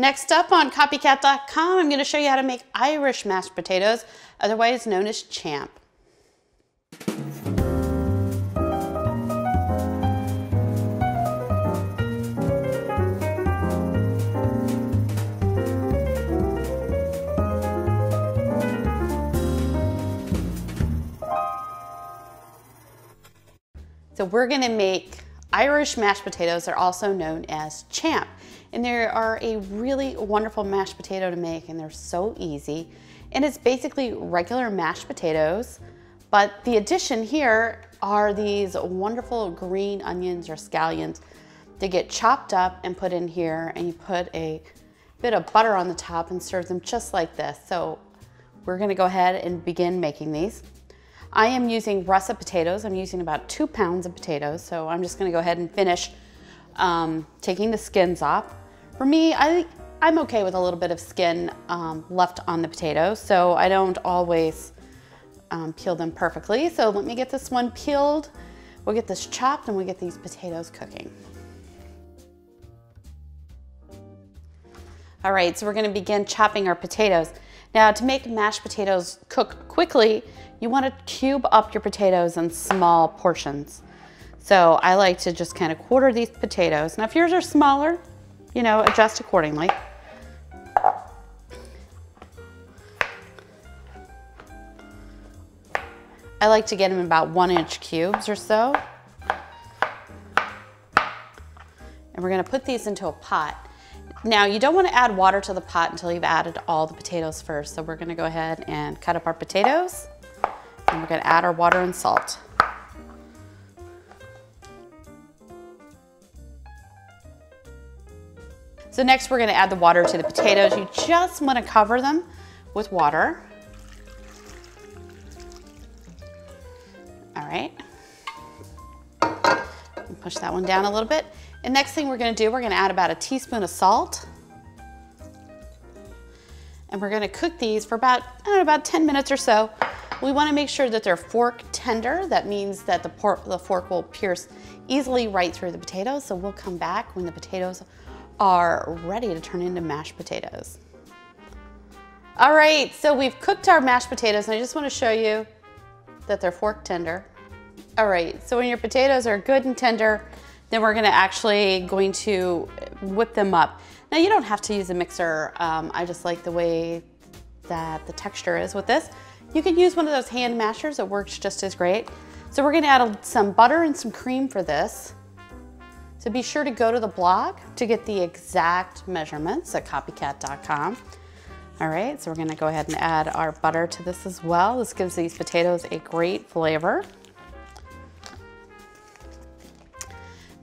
Next up on CopyKat.com, I'm going to show you how to make Irish mashed potatoes, otherwise known as Champ. So we're going to make Irish mashed potatoes. They're also known as Champ. And they are a really wonderful mashed potato to make, and they're so easy. And it's basically regular mashed potatoes, but the addition here are these wonderful green onions or scallions. They get chopped up and put in here, and you put a bit of butter on the top and serve them just like this. So we're going to go ahead and begin making these. I am using russet potatoes. I'm using about 2 pounds of potatoes, so I'm just gonna go ahead and finish taking the skins off. For me, I'm okay with a little bit of skin left on the potato, so I don't always peel them perfectly. So let me get this one peeled. We'll get this chopped and we'll get these potatoes cooking. All right, so we're gonna begin chopping our potatoes. Now, to make mashed potatoes cook quickly, you want to cube up your potatoes in small portions. So I like to just kind of quarter these potatoes. Now, if yours are smaller, you know, adjust accordingly. I like to get them in about 1-inch cubes or so. And we're going to put these into a pot. Now, you don't want to add water to the pot until you've added all the potatoes first. So we're going to go ahead and cut up our potatoes, and we're going to add our water and salt. So next we're going to add the water to the potatoes. You just want to cover them with water. All right. Push that one down a little bit. And next thing we're going to do, we're going to add about a teaspoon of salt. And we're going to cook these for about, I don't know, about 10 minutes or so. We want to make sure that they're fork tender. That means that the fork will pierce easily right through the potatoes. So we'll come back when the potatoes are ready to turn into mashed potatoes. All right, so we've cooked our mashed potatoes, and I just want to show you that they're fork tender. All right, so when your potatoes are good and tender, then we're going to whip them up. Now, you don't have to use a mixer. I just like the way that the texture is with this. You can use one of those hand mashers. It works just as great. So we're gonna add some butter and some cream for this. So be sure to go to the blog to get the exact measurements at CopyKat.com. All right, so we're gonna go ahead and add our butter to this as well. This gives these potatoes a great flavor.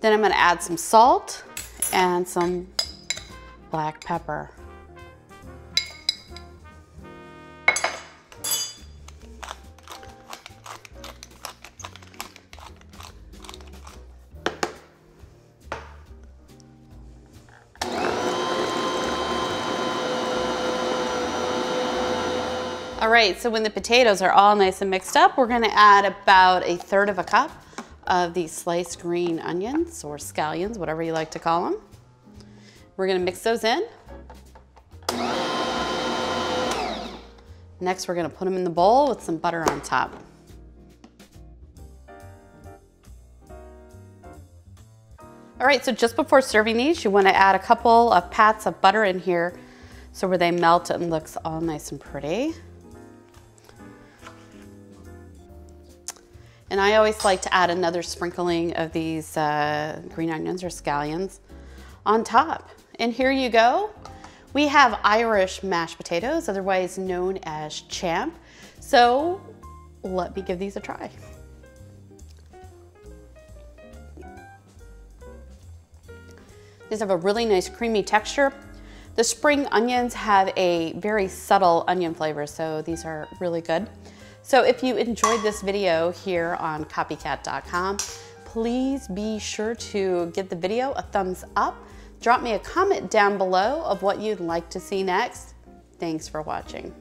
Then I'm going to add some salt and some black pepper. All right, so when the potatoes are all nice and mixed up, we're going to add about 1/3 cup of these sliced green onions or scallions, whatever you like to call them. We're gonna mix those in. Next, we're gonna put them in the bowl with some butter on top. All right, so just before serving these, you wanna add a couple of pats of butter in here so where they melt and looks all nice and pretty. And I always like to add another sprinkling of these green onions or scallions on top. And here you go. We have Irish mashed potatoes, otherwise known as Champ. So let me give these a try. These have a really nice creamy texture. The spring onions have a very subtle onion flavor, so these are really good. So if you enjoyed this video here on CopyKat.com, please be sure to give the video a thumbs up. Drop me a comment down below of what you'd like to see next. Thanks for watching.